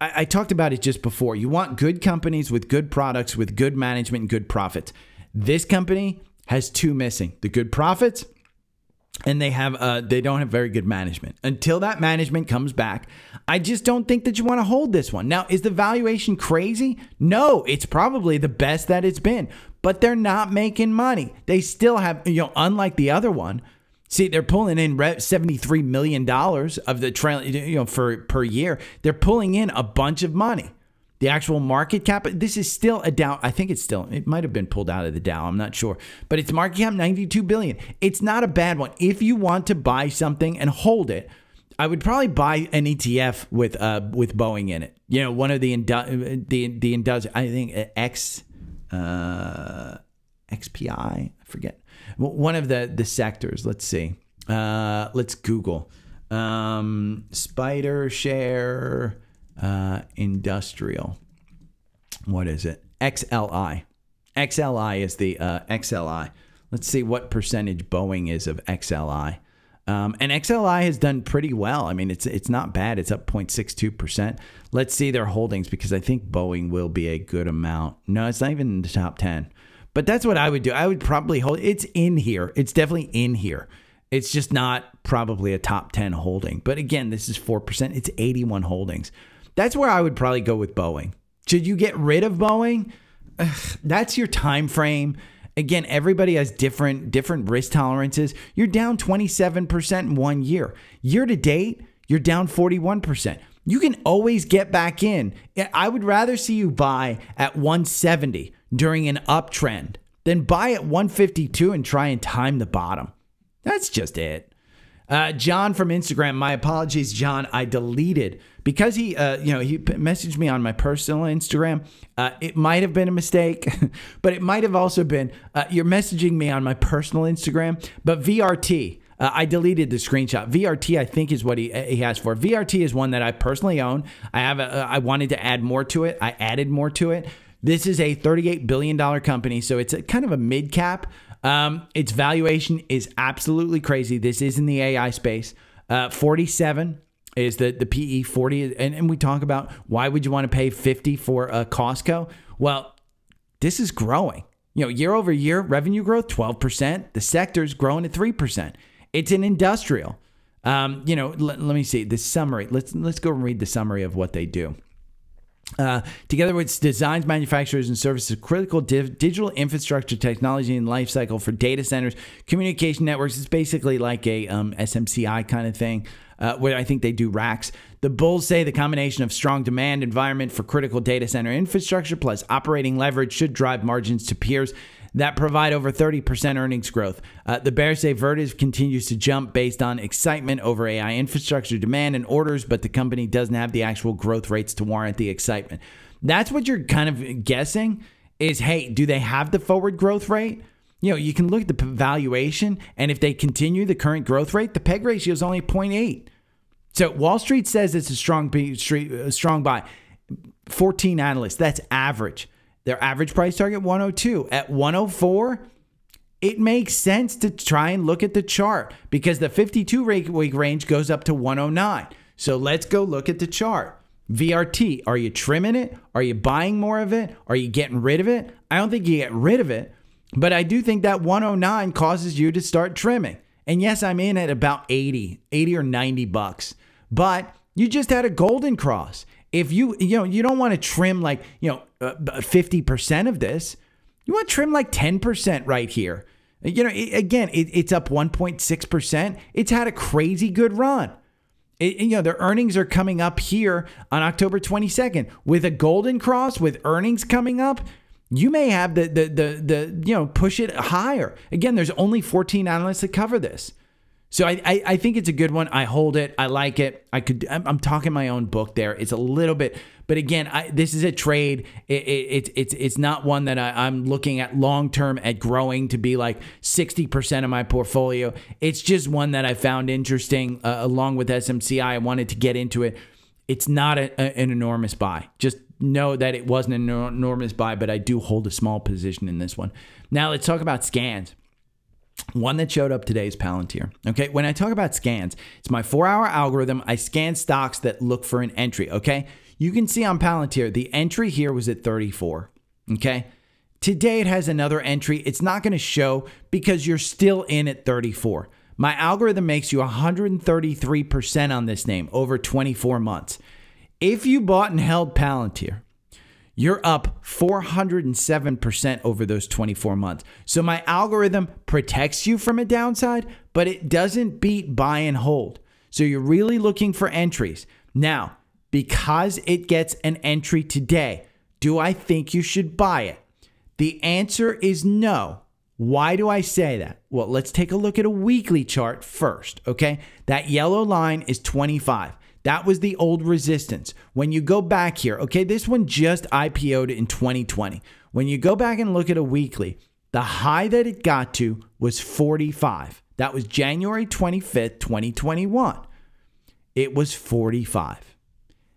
I, I talked about it just before. You want good companies with good products, with good management, and good profits. This company has two missing: the good profits, and they have uh, they don't have very good management. Until that management comes back, I just don't think that you want to hold this one. Now, is the valuation crazy? No, it's probably the best that it's been, but they're not making money. They still have, you know, unlike the other one. See, they're pulling in seventy-three million dollars of the trail, you know, for per year. They're pulling in a bunch of money. The actual market cap, this is still a Dow. I think it's still, it might have been pulled out of the Dow. I'm not sure. But it's market cap ninety-two billion dollars. It's not a bad one. If you want to buy something and hold it, I would probably buy an E T F with uh, with Boeing in it. You know, one of the, indu the, the industry, I think X, uh, X P I, I forget. One of the, the sectors, let's see. Uh, let's Google. Um, spider share uh, industrial. What is it? X L I. X L I is the uh, X L I. Let's see what percentage Boeing is of X L I. Um, and X L I has done pretty well. I mean, it's it's not bad. It's up zero point six two percent. Let's see their holdings because I think Boeing will be a good amount. No, it's not even in the top ten. But that's what I would do. I would probably hold. It's in here. It's definitely in here. It's just not probably a top ten holding. But again, this is four percent. It's eighty-one holdings. That's where I would probably go with Boeing. Should you get rid of Boeing? Ugh, that's your time frame. Again, everybody has different, different risk tolerances. You're down twenty-seven percent in one year. Year to date, you're down forty-one percent. You can always get back in. I would rather see you buy at one seventy during an uptrend than buy at one fifty-two and try and time the bottom. That's just it. Uh, John from Instagram, my apologies, John. I deleted because he, uh, you know, he messaged me on my personal Instagram. Uh, it might have been a mistake, but it might have also been uh, you're messaging me on my personal Instagram. But V R T. Uh, I deleted the screenshot. V R T, I think, is what he he asked for. V R T is one that I personally own. I have. A, I wanted to add more to it. I added more to it. This is a thirty-eight billion dollar company, so it's a, kind of a mid cap. Um, its valuation is absolutely crazy. This is in the A I space. Uh, forty-seven is the the P E forty, and, and we talk about why would you want to pay fifty for a Costco? Well, this is growing. You know, year over year, revenue growth, twelve percent. The sector's growing at three percent. It's an industrial. Um, you know, let, let me see the summary. Let's, let's go and read the summary of what they do. Uh, together with designs, manufacturers, and services, critical div digital infrastructure, technology, and life cycle for data centers, communication networks. It's basically like a um, S M C I kind of thing, uh, where I think they do racks. The bulls say the combination of strong demand environment for critical data center infrastructure plus operating leverage should drive margins to peers that provide over thirty percent earnings growth. Uh, the bears say Vertiv continues to jump based on excitement over A I infrastructure demand and orders, but the company doesn't have the actual growth rates to warrant the excitement. That's what you're kind of guessing is, hey, do they have the forward growth rate? You know, you can look at the valuation, and if they continue the current growth rate, the P E G ratio is only zero point eight. So Wall Street says it's a strong, a strong buy. fourteen analysts, that's average. Their average price target, one oh two. At one oh four, it makes sense to try and look at the chart because the fifty-two week range goes up to one oh nine. So let's go look at the chart. V R T, are you trimming it? Are you buying more of it? Are you getting rid of it? I don't think you get rid of it, but I do think that one oh nine causes you to start trimming. And yes, I'm in at about eighty, eighty or ninety bucks, but you just had a golden cross. If you, you know, you don't want to trim like, you know, fifty percent of this, you want to trim like ten percent right here. You know, it, again, it, it's up one point six percent. It's had a crazy good run. It, you know, their earnings are coming up here on October twenty-second with a golden cross, with earnings coming up. You may have the, the, the, the you know, push it higher. Again, there's only fourteen analysts that cover this. So I, I, I think it's a good one. I hold it. I like it. I could. I'm, I'm talking my own book there. It's a little bit, but again, I, this is a trade. It, it, it, it's it's not one that I, I'm looking at long term at growing to be like sixty percent of my portfolio. It's just one that I found interesting uh, along with S M C I. I wanted to get into it. It's not a, a, an enormous buy. Just know that it wasn't an enormous buy, but I do hold a small position in this one. Now let's talk about scans. One that showed up today is Palantir. Okay, when I talk about scans, it's my four-hour algorithm. I scan stocks that look for an entry, okay? You can see on Palantir, the entry here was at thirty-four, okay? Today it has another entry. It's not going to show because you're still in at thirty-four. My algorithm makes you one hundred thirty-three percent on this name over twenty-four months. If you bought and held Palantir, you're up four hundred seven percent over those twenty-four months. So my algorithm protects you from a downside, but it doesn't beat buy and hold. So you're really looking for entries. Now, because it gets an entry today, do I think you should buy it? The answer is no. Why do I say that? Well, let's take a look at a weekly chart first, okay? That yellow line is twenty-five. That was the old resistance. When you go back here, okay, this one just I P O'd in twenty twenty. When you go back and look at a weekly, the high that it got to was forty-five. That was January twenty-fifth, twenty twenty-one. It was forty-five.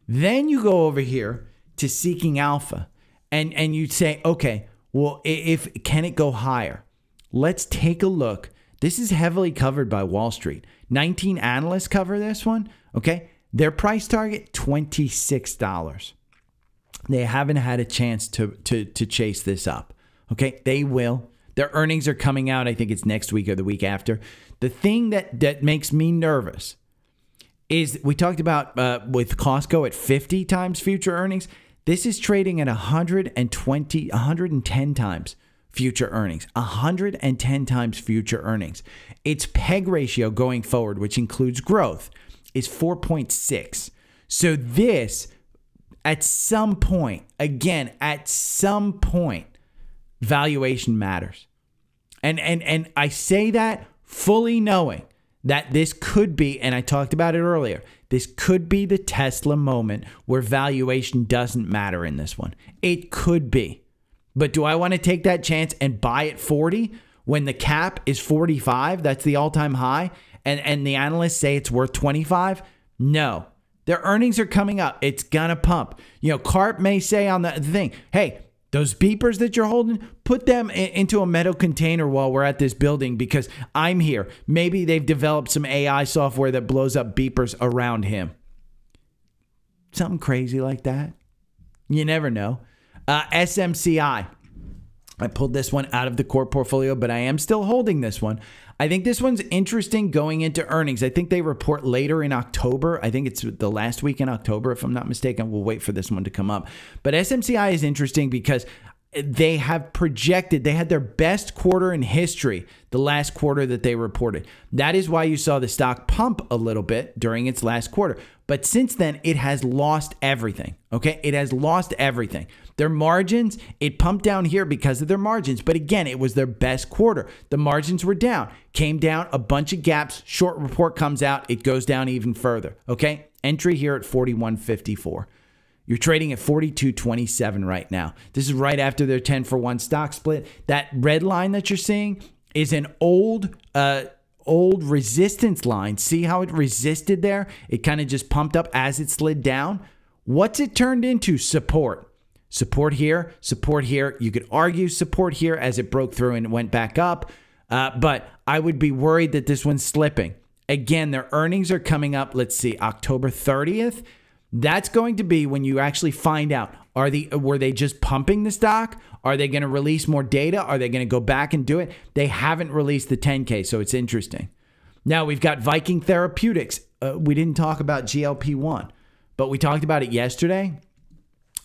Then you go over here to Seeking Alpha, and, and you say, okay, well, if can it go higher? Let's take a look. This is heavily covered by Wall Street. nineteen analysts cover this one, okay? Their price target, twenty-six dollars. They haven't had a chance to, to, to chase this up. Okay, they will. Their earnings are coming out. I think it's next week or the week after. The thing that, that makes me nervous is we talked about uh, with Costco at fifty times future earnings. This is trading at one hundred twenty, one hundred ten times future earnings. one hundred ten times future earnings. Its P E G ratio going forward, which includes growth, is four point six. So this, at some point, again, at some point, valuation matters. And, and, and I say that fully knowing that this could be, and I talked about it earlier, this could be the Tesla moment where valuation doesn't matter in this one. It could be. But do I want to take that chance and buy at forty when the cap is forty-five? That's the all-time high. And, and the analysts say it's worth twenty-five. No, their earnings are coming up. It's gonna pump. You know, Carp may say on the thing, hey, those beepers that you're holding, put them in, into a metal container while we're at this building because I'm here. Maybe they've developed some A I software that blows up beepers around him. Something crazy like that. You never know. Uh, S M C I. I pulled this one out of the core portfolio, but I am still holding this one. I think this one's interesting going into earnings. I think they report later in October. I think it's the last week in October, if I'm not mistaken. We'll wait for this one to come up. But S M C I is interesting because they have projected, they had their best quarter in history, the last quarter that they reported. That is why you saw the stock pump a little bit during its last quarter. But since then, it has lost everything, okay? It has lost everything. Their margins, it pumped down here because of their margins. But again, it was their best quarter. The margins were down, came down a bunch of gaps. Short report comes out, it goes down even further, okay? Entry here at forty-one fifty-four. You're trading at forty-two twenty-seven right now. This is right after their ten for one stock split. That red line that you're seeing is an old uh, old resistance line. See how it resisted there? It kind of just pumped up as it slid down. What's it turned into? Support. Support here, support here. You could argue support here as it broke through and went back up. Uh, but I would be worried that this one's slipping. Again, their earnings are coming up, let's see, October thirtieth. That's going to be when you actually find out, are the, were they just pumping the stock? Are they going to release more data? Are they going to go back and do it? They haven't released the ten K, so it's interesting. Now we've got Viking Therapeutics. Uh, we didn't talk about G L P one, but we talked about it yesterday.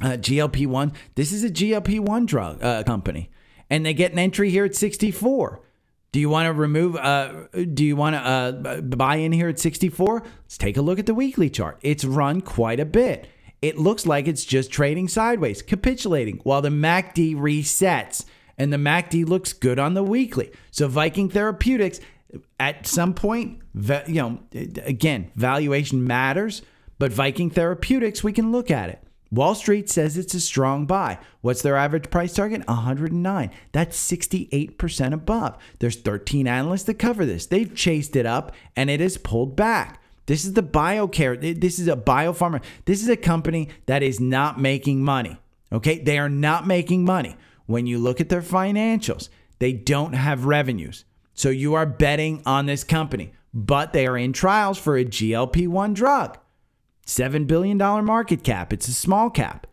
Uh, G L P one, this is a G L P one drug uh, company, and they get an entry here at sixty-four. Do you want to remove, uh, do you want to uh, buy in here at sixty-four? Let's take a look at the weekly chart. It's run quite a bit. It looks like it's just trading sideways, capitulating, while the M A C D resets. And the M A C D looks good on the weekly. So Viking Therapeutics, at some point, you know, again, valuation matters. But Viking Therapeutics, we can look at it. Wall Street says it's a strong buy. What's their average price target? one hundred nine. That's sixty-eight percent above. There's thirteen analysts that cover this. They've chased it up and it has pulled back. This is the BioCare. This is a biopharma. This is a company that is not making money. Okay? They are not making money. When you look at their financials, they don't have revenues. So you are betting on this company, but they are in trials for a G L P one drug. seven billion dollar market cap. It's a small cap.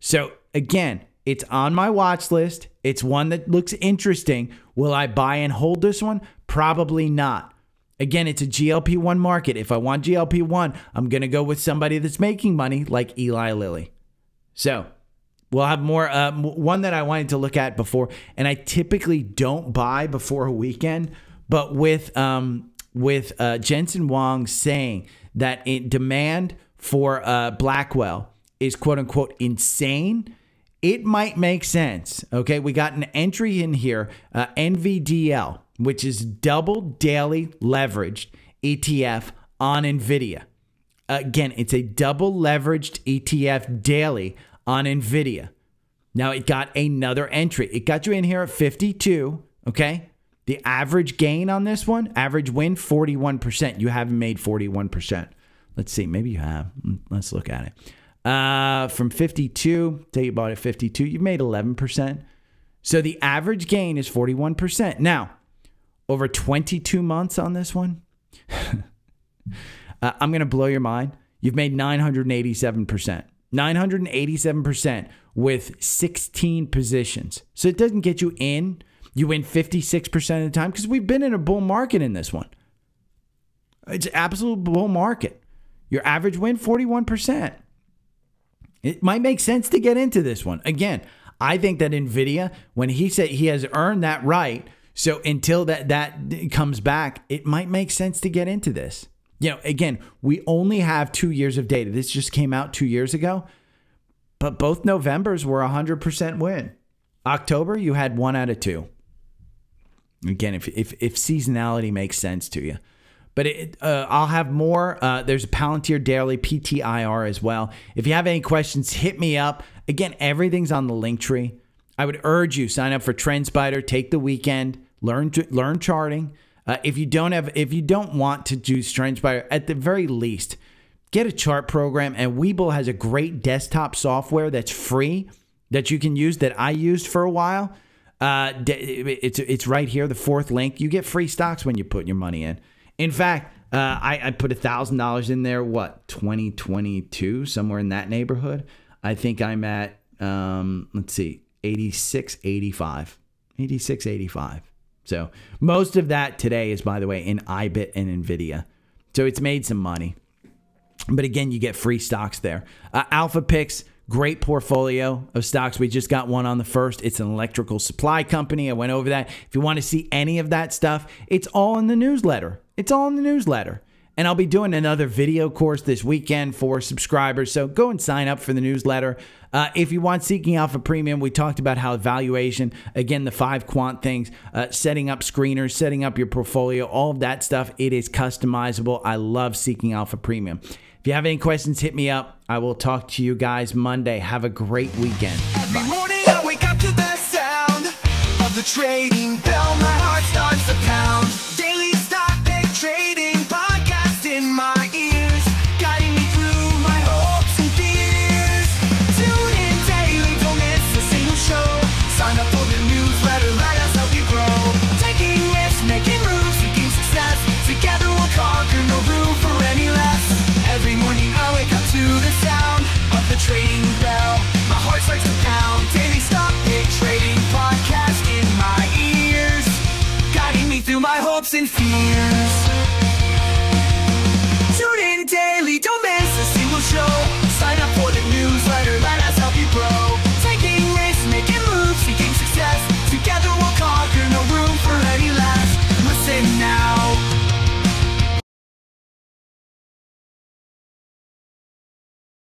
So again, it's on my watch list. It's one that looks interesting. Will I buy and hold this one? Probably not. Again, it's a G L P one market. If I want G L P one, I'm going to go with somebody that's making money like Eli Lilly. So we'll have more. Uh, one that I wanted to look at before, and I typically don't buy before a weekend, but with um, with uh, Jensen Huang saying that in demand for uh, Blackwell is quote unquote insane, it might make sense. Okay, we got an entry in here, uh, N V D L, which is double daily leveraged E T F on Nvidia. Again, it's a double leveraged E T F daily on Nvidia. Now it got another entry. It got you in here at fifty-two. Okay. The average gain on this one, average win, forty-one percent. You haven't made forty-one percent. Let's see. Maybe you have. Let's look at it. Uh, from fifty-two, say you bought at fifty-two, you've made eleven percent. So the average gain is forty-one percent. Now, over twenty-two months on this one, uh, I'm going to blow your mind. You've made nine hundred eighty-seven percent. nine hundred eighty-seven percent with sixteen positions. So it doesn't get you in. You win fifty-six percent of the time because we've been in a bull market in this one. It's an absolute bull market. Your average win, forty-one percent. It might make sense to get into this one. Again, I think that NVIDIA, when he said he has earned that right, so until that, that comes back, it might make sense to get into this. You know, again, we only have two years of data. This just came out two years ago, but both Novembers were one hundred percent win. October, you had one out of two. Again, if, if, if seasonality makes sense to you. But it, uh, I'll have more. Uh, there's a Palantir Daily P T I R as well. If you have any questions, hit me up. Again, everything's on the link tree. I would urge you, sign up for TrendSpider. Take the weekend. Learn to, learn charting. Uh, if you don't have, if you don't want to do TrendSpider, at the very least, get a chart program. And Webull has a great desktop software that's free that you can use, that I used for a while. Uh, it's, it's right here, the fourth link. You get free stocks when you put your money in. In fact, uh, I, I put one thousand dollars in there, what, twenty twenty-two, somewhere in that neighborhood. I think I'm at, um, let's see, eighty-six eighty-five. So most of that today is, by the way, in I B I T and Nvidia. So it's made some money. But again, you get free stocks there. Uh, Alpha Picks, great portfolio of stocks. We just got one on the first. It's an electrical supply company. I went over that. If you want to see any of that stuff, it's all in the newsletter. It's all in the newsletter. And I'll be doing another video course this weekend for subscribers. So go and sign up for the newsletter. Uh, if you want Seeking Alpha Premium, we talked about how valuation, again, the five quant things, uh, setting up screeners, setting up your portfolio, all of that stuff. It is customizable. I love Seeking Alpha Premium. If you have any questions, hit me up. I will talk to you guys Monday. Have a great weekend. Every Bye. morning I wake up to the sound of the trading bell. My heart starts to pound. Daily stock pick trading podcast in my ears, guiding me through my hopes and fears. Tune in daily, don't miss a single show. Sign up for the newsletter, let us help you grow. Taking risks, making moves, seeking success. Together we'll conquer, no room for any less. Every morning I wake up to the sound of the trading bell. My heart starts to pound. Daily stock pick trading podcast in my ears, guiding me through my hopes and fears.